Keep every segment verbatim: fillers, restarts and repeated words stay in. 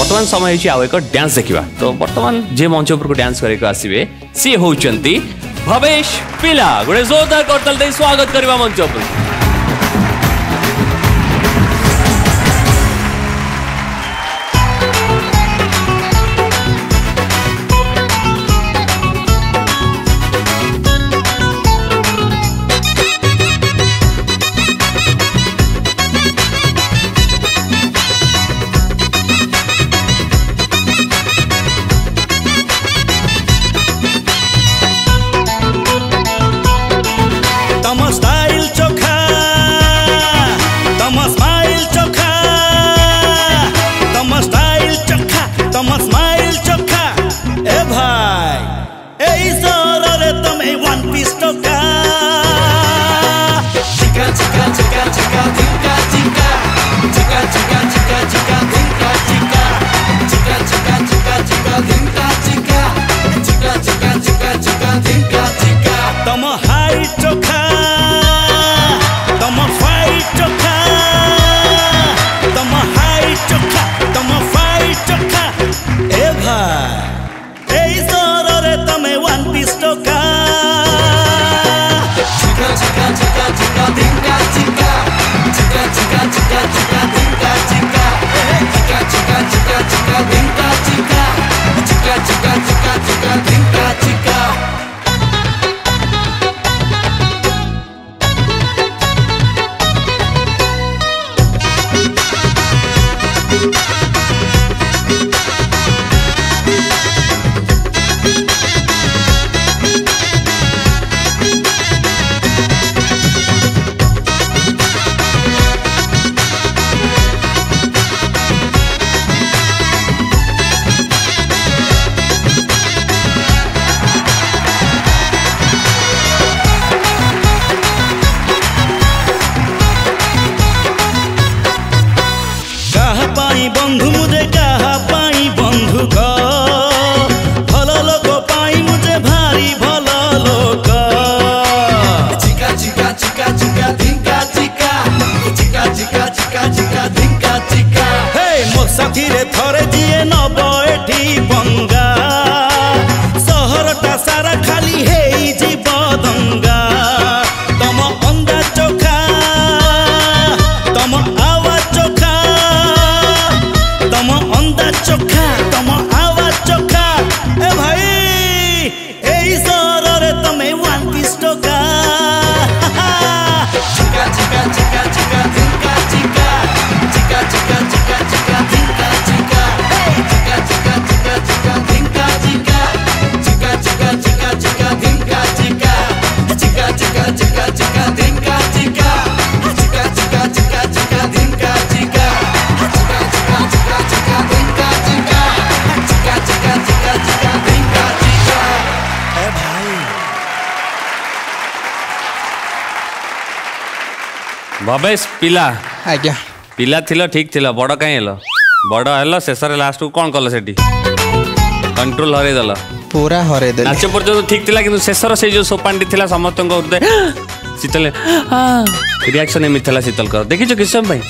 बर्तमान समय आउ एक डांस देखा तो बर्तमान जे मंच उपरको डांस करके आसवे सी हूँ भवेश पिला गोटे जोरदार करताल दे स्वागत करवा मंच उपर। भवेश पिला आज्ञा पिला थिलो ठीक थिलो बड़ कहीं हेलो बड़ हेलो शेष लास्ट को कौन कल से कंट्रोल हर दल पूरा हर नाच पर्यटन ठीक थिला किंतु शेष से जो सोपानी थिला समस्त हृदय शीतल रिएक्शन एम थी शीतल कर देखिए किस समय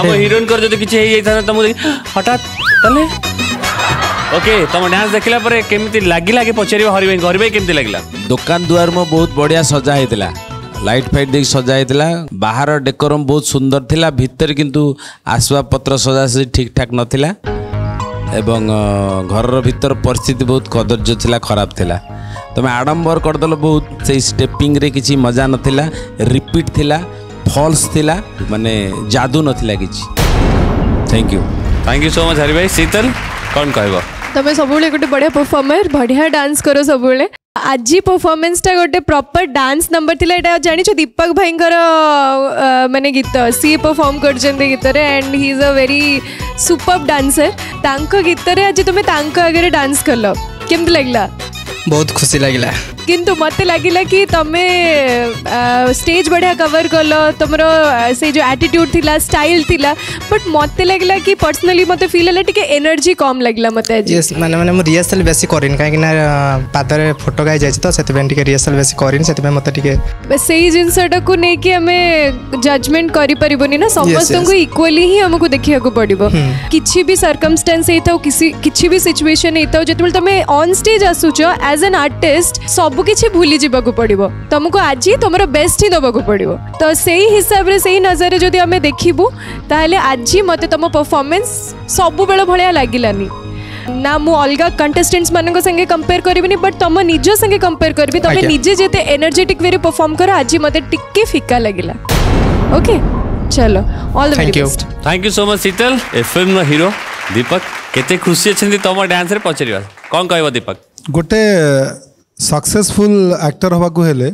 हीरोइन कर जो किसी तुम हठात ओके तुम डांस देखला केमती लगे आगे पचार हर भाई हर भाई केमती लगे दुकान दुआर में बहुत बढ़िया सजा होता लाइट फाइट देख सजाई बाहर डेकोरम बहुत सुंदर थिला भीतर किंतु आसवा पत्र सजा सजी ठीक ठाक नथिला एवं घर भीतर परिस्थिति बहुत कदर्य थिला खराब थिला तुम आडंबर करदल बहुत से स्टेपिंग रे किसी मजा नथिला रिपीट थिला फॉल्स थिला माने जादू नथिला किसी। Thank you thank you so much Hari भाई। शीतल कौन कहबो तमे सबुले गोटे बढ़िया परफॉर्मर बढ़िया डांस करो सबुले आज परफॉर्मेंस टा गोटे प्रॉपर डांस नंबर थिला जानी छो दीपक भाई माने गीत सी परफॉर्म कर जंदे गीत रे and he is a very superb dancer तांको गीत रे आज तुमे तांको आगे डांस करलो केम लगला बहुत खुशी लगला। किंतु मत लगिला कि तमे स्टेज बढ़िया कवर कल तुमर से जो एटीट्यूड थिला स्टाइल थिला बट मत लगिला कि पर्सनली मत फील हला टिके एनर्जी कम लगिला मत यस माने माने रिहर्सल बेसी करिन काहे कि ना पादरे फोटो गाय जाय तो सेते बेन टिके रिहर्सल बेसी करिन सेते बे मत टिके बस सेही जिंसटा को नै कि हमें जजमेंट करि परिबोनी ना समस्तन को इक्वली ही हमको देखिया को पड़िबो किछि भी सर्कमस्टेंस एथौ किछि किछि भी सिचुएशन एथौ जतबेल तमे ऑन स्टेज आसुचो एज एन आर्टिस्ट सब किछि भूली जिबा को पड़िबो तुमको आज ही तुमरो बेस्ट ही दबा को पड़िबो तो सेही हिसाब रे सेही नजर रे जदी हमें देखिबु ताले आज ही मते तुम परफॉर्मेंस सब बेला भलिया लागिलानी ना मु अलगा कंटेस्टेंट्स मानन संगे कंपेयर करबिनी बट तुम निज संगे कंपेयर करबी तमे निजे जेते एनर्जेटिक वे रे परफॉर्म करो आज ही मते टिक्के फिका लागिला ओके चलो all the best thank you so much Sheetal ए फिल्म नो हीरो दीपक केते खुशी अछि तुम डांस रे पचरिवा कोन कहबो दीपक गोटे सक्सेसफुल एक्टर हवा को हेले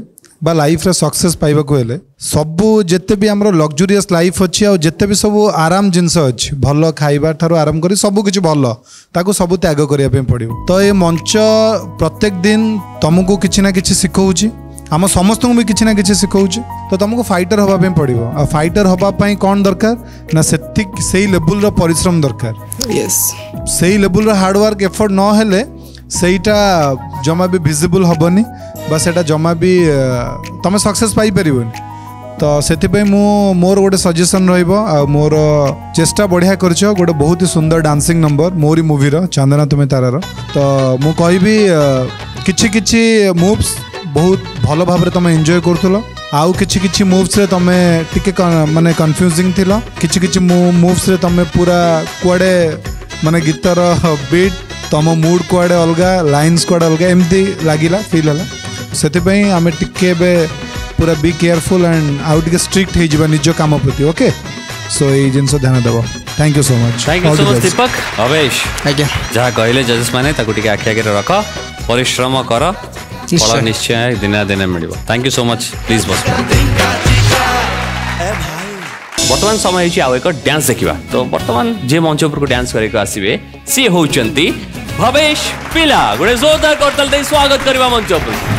बा लाइफ रे सक्सेस पाइबा को हेले सबु जेते भी हमरो लग्जरियस लाइफ अछि आ जेते भी सब आराम जिंस अछि भलो खाइबा थारो आराम करी सब किछु भलो ताको सब त्याग करिया पे पड़ियो तो ए मंच प्रत्येक दिन तुमको किछना किछ सिखौछि हम समस्त भी किसी ना किसी शिखाऊँ तो तुमको फाइटर होगा पड़ो आ फाइटर होगा कौन दरकार ना से लेवल परिश्रम दरकार yes. से लेवल हार्डवर्क एफर्ट नहेले सेटा जमा भी विजिबल हेनी बा जमा भी तुम सक्सेस पाई पारबनी तो से मोर गोटे सजेसन रोर चेष्टा बढ़िया करछ गोटे बहुत ही सुंदर डांसिंग नंबर मोरी मूवीर चंदना तुम्हें तारार तो मु कहबी किछि किछि मूव्स बहुत भल भाव तुम एंजय करुल आउ कि मूव्स तुम टी मानने कन्फ्यूजिंग थिला कि मूव्स तुम पूरा कुआडे माने गीतर बीट तुम मूड कुआडे अलग लाइन्स कुआडे अलग एमती लगिला फिल है से आम टी पूरा बी केयरफुल एंड आउ टे स्ट्रिक्ट हो निज काम प्रति ओके सो ये जिनस ध्यान देव thank you so much thank you so much Deepak अवेश आज्ञा जहाँ कहले जजेस मैंने आखि आगे रख परिश्रम कर फल निश्चय दिन दिन मिल thank you so much please बस बर्तमान समय आउ एक डांस देखा तो बर्तमान जे मंच उपरको डांस करके आसवे सी हूँ भवेश पिला गोटे जोरदार करताल दे स्वागत करवा मंच उपर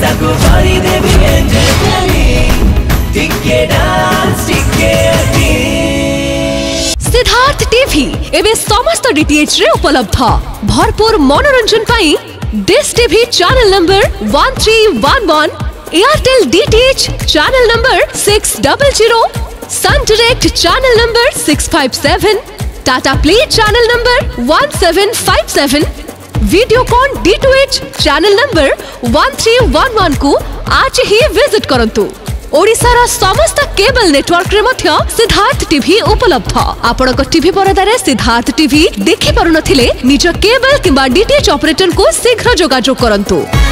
सागो बारी देवी एंजॉय करें टिके डांस टिके अति सिद्धार्थ टीवी एवं समस्त डीटीएच रे उपलब्ध भरपूर मनोरंजन पाई dish TV channel number one three one one, Airtel DTH channel number six double zero, Sun Direct channel number six five seven, Tata Play channel number one seven five seven, Videocon D two H channel number one three one one को आज ही visit करंतु। ओडिशा रा समस्त cable network रे मध्य Siddharth TV उपलब्ध। आपण को TV परदारे Siddharth TV देखि पारुनथिले निज केबल किबा डीटीएच ऑपरेटर को शीघ्र जोगाजोग करंतु।